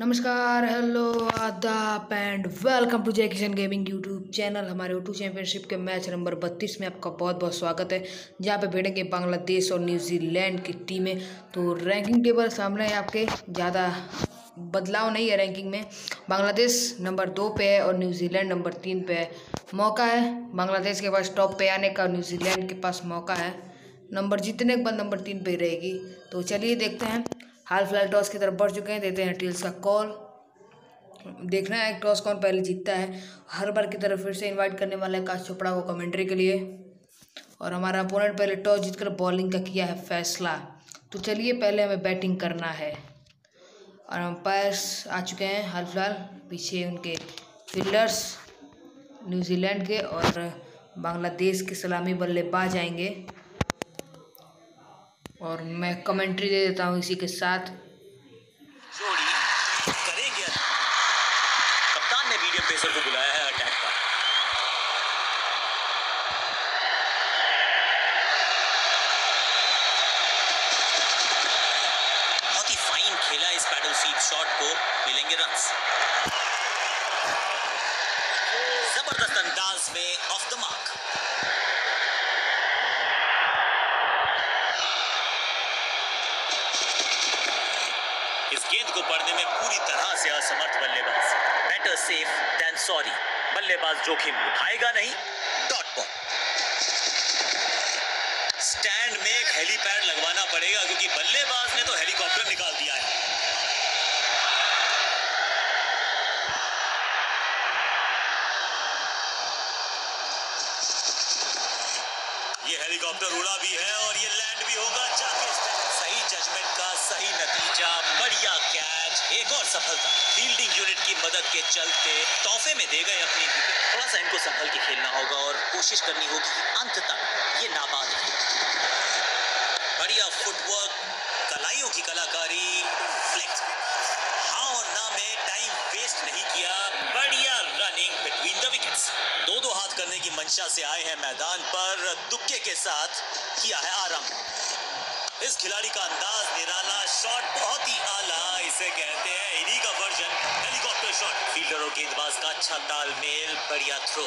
नमस्कार, हेलो, आदाब and welcome to Jaikishan gaming YouTube channel. हमारे O2 चैंपियनशिप के मैच नंबर 32 में आपका बहुत बहुत स्वागत है, जहां पे भिड़ेंगे बांग्लादेश और न्यूजीलैंड की टीमें। तो रैंकिंग टेबल सामने है आपके, ज़्यादा बदलाव नहीं है रैंकिंग में। बांग्लादेश नंबर 2 पे है और न्यूजीलैंड नंबर 3 पे है। मौका है बांग्लादेश के पास टॉप पे आने का, न्यूजीलैंड के पास मौका है नंबर जीतने के बाद, नंबर 3 पे रहेगी। तो चलिए देखते हैं, हाल फिलहाल टॉस की तरफ बढ़ चुके हैं। देते हैं टील्स का कॉल, देखना है टॉस कौन पहले जीतता है। हर बार की तरफ फिर से इनवाइट करने वाला है काश चोपड़ा को कमेंट्री के लिए, और हमारा अपोनेंट पहले टॉस जीतकर बॉलिंग का किया है फैसला। तो चलिए, पहले हमें बैटिंग करना है और अंपायर्स आ चुके हैं हाल फिलहाल, पीछे उनके फील्डर्स न्यूजीलैंड के, और बांग्लादेश के सलामी बल्लेबाज आएंगे। और मैं कमेंट्री दे देता हूँ इसी के साथ। जोड़ी करेंगे, कप्तान ने मीडियम पेसर को बुलाया है अटैक पर। बहुत ही फाइन खेला इस पैडल स्वीप शॉट को, मिलेंगे रन्स। जबरदस्त अंदाज में ऑफ द मार्क। गेंद को पढ़ने में पूरी तरह से असमर्थ बल्लेबाज। बेटर सेफ देन सॉरी, बल्लेबाज जोखिम उठाएगा नहीं। Dot ball. स्टैंड में एक हेलीपैड लगवाना पड़ेगा, क्योंकि बल्लेबाज ने तो हेलीकॉप्टर निकाल दिया है। ये हेलीकॉप्टर उड़ा भी है और ये लैंड भी होगा। सही जजमेंट का सही नतीजा, बढ़िया कैच, एक और सफलता। फील्डिंग यूनिट की मदद के चलते तोहफे में दे गए अपनी। थोड़ा सा इनको संभल के खेलना होगा और कोशिश करनी होगी अंत तक। ये नाबाद, बढ़िया फुटवर्क, कलाइयों की कलाकारी, फ्लेक्स, हाँ और ना में टाइम वेस्ट नहीं किया। बढ़िया रनिंग बिटवीन द विकेट्स। दो हाथ करने की मंशा से आए हैं मैदान पर, तुक्के के साथ किया है आराम। इस खिलाड़ी का अंदाज निराला, शॉट बहुत ही आला, इसे कहते हैं इन्हीं का वर्जन हेलीकॉप्टर शॉट। फील्डर और गेंदबाज का अच्छा तालमेल, बढ़िया थ्रो,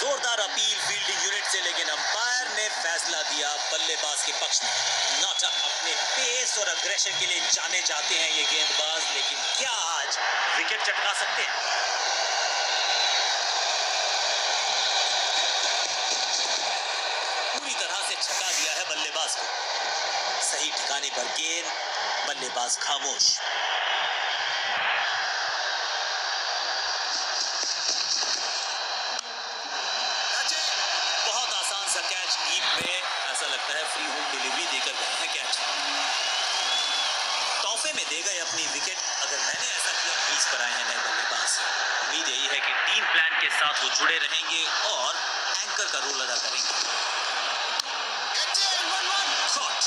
जोरदार अपील फील्डिंग यूनिट से, लेकिन अंपायर ने फैसला दिया बल्लेबाज के पक्ष में। Not out. अपने पेस और अग्रेशन के लिए जाने जाते हैं ये गेंदबाज, लेकिन क्या आज विकेट चटका सकते हैं? छका दिया है बल्लेबाज को, सही ठिकाने पर गेंद, बल्लेबाज खामोश। बहुत आसान सा कैच डीप में, ऐसा लगता है फ्री होम डिलीवरी देकर गए हैं कैच। तोहफे में दे गए अपनी विकेट। अगर मैंने ऐसा किया, बीच पर आए हैं नए बल्लेबाज। उम्मीद यही है कि टीम प्लान के साथ वो जुड़े रहेंगे और एंकर का रोल अदा करेंगे।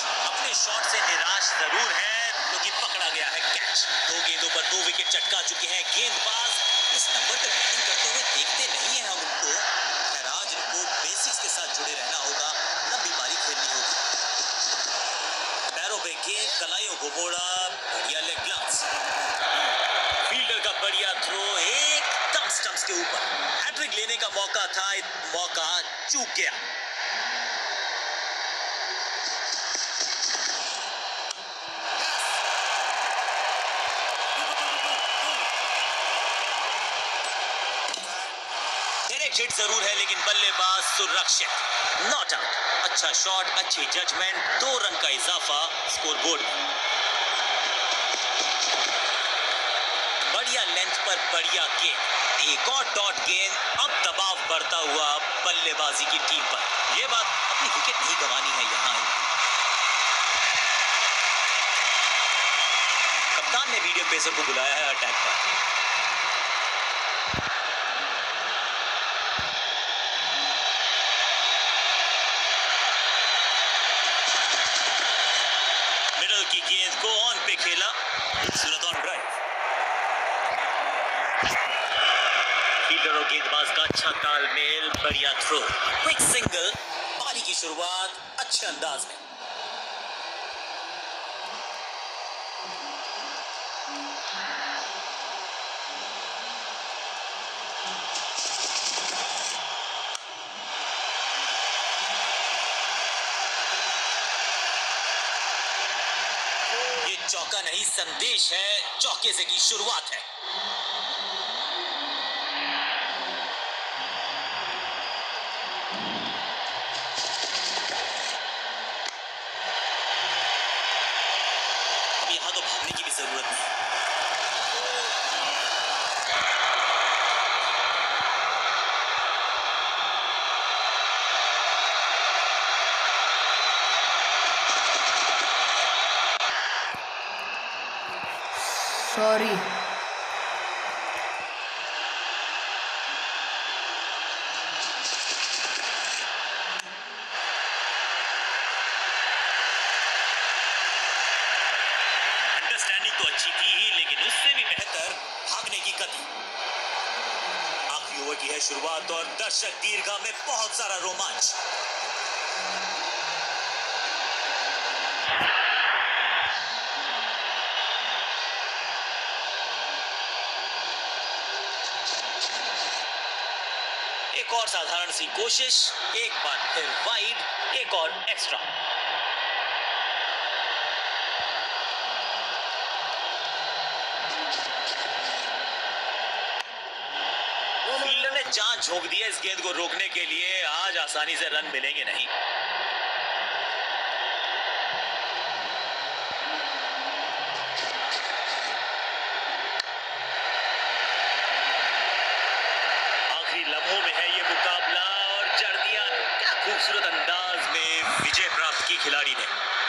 अपने शॉट से निराश जरूर है, क्योंकि पकड़ा गया है कैच। दो गेंदों पर 2 विकेट चटका चुके हैं गेंदबाज। इस नंबर पर बैटिंग करते हुए देखते नहीं है हम उनको। खैर, आज इनको बेसिक्स के साथ जुड़े रहना होगा, लंबी पारी खेलनी होगी। पैरों पे गेंद, कलाइयों को बोड़ा, बढ़िया लेग ग्लव्स, फील्डर का बढ़िया थ्रो, एकदम स्टंप्स के ऊपर। हैट्रिक लेने का मौका था, मौका चूक गया। हिट जरूर है, लेकिन बल्लेबाज सुरक्षित। Not out. अच्छा शॉट, अच्छी जजमेंट, 2 रन का इजाफा स्कोर बोर्ड। बढ़िया लेंथ पर बढ़िया गेंद, एक और डॉट गेंद। अब दबाव बढ़ता हुआ बल्लेबाजी की टीम पर। यह बात, अपनी विकेट नहीं गंवानी है यहां। कप्तान ने मीडियम पेसर को बुलाया है अटैक पर। की गेंद को ऑन पे खेला, सूरत ऑन ड्राइव। फील्डर और गेंदबाज का अच्छा तालमेल, बढ़िया थ्रो, क्विक सिंगल। पारी की शुरुआत अच्छे अंदाज में। चौका नहीं संदेश है, चौके से की शुरुआत है। अब यहां तो भागने की भी जरूरत नहीं। सॉरी, अंडरस्टैंडिंग तो अच्छी थी, लेकिन उससे भी बेहतर भागने की गति। आखिरी ओवर की है शुरुआत और दर्शक दीर्घा में बहुत सारा रोमांच। एक और साधारण सी कोशिश, एक बार फिर वाइड, एक और एक्स्ट्रा। फील्डर ने चांद झोंक दिया इस गेंद को रोकने के लिए। आज आसानी से रन मिलेंगे नहीं। खूबसूरत अंदाज में विजय प्राप्त की खिलाड़ी ने।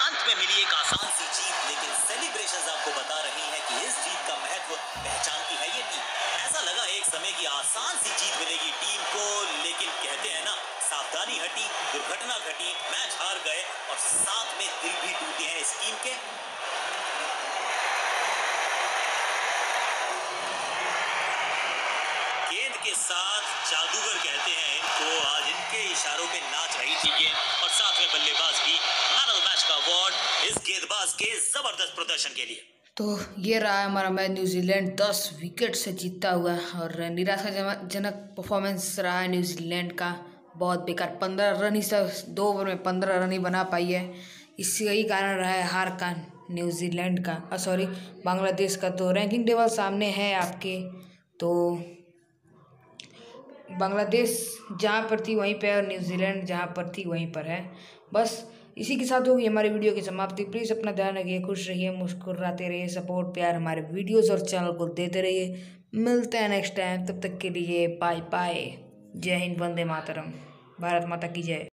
अंत में मिली एक आसान सी जीत, लेकिन सेलिब्रेशंस आपको बता रही हैं कि इस जीत का महत्व पहचानती है ये टीम। ऐसा लगा एक समय की आसान सी जीत मिलेगी टीम को, लेकिन कहते हैं ना, सावधानी हटी, दुर्घटना घटी, मैच हार गए और साथ में दिल भी टूटे हैं इस टीम के। गेंद के साथ जादूगर कहते हैं इनको। आज इनके इशारों पे नाच रही थी गेंद और साथ में बल्लेबाज भी। मैन ऑफ द मैच का अवार्ड इस गेंदबाज के जबरदस्त प्रदर्शन के लिए। तो ये रहा हमारा मैच, न्यूजीलैंड 10 विकेट से जीतता हुआ, और निराशाजनक परफॉर्मेंस रहा है न्यूजीलैंड का, बहुत बेकार। 15 रन ही सिर्फ 2 ओवर में 15 रन ही बना पाई है, इससे यही कारण रहा है हार का न्यूजीलैंड का, सॉरी बांग्लादेश का। तो रैंकिंग टेबल सामने है आपके, तो बांग्लादेश जहाँ पर थी वहीं पर है और न्यूजीलैंड जहाँ पर थी वहीं पर है। बस इसी के साथ होगी हमारी वीडियो की समाप्ति। प्लीज़ अपना ध्यान रखिए, खुश रहिए, मुस्कुराते रहिए, सपोर्ट प्यार हमारे वीडियोस और चैनल को देते रहिए। मिलते हैं नेक्स्ट टाइम, तब तक के लिए बाय बाय। जय हिंद, वंदे मातरम, भारत माता की जय।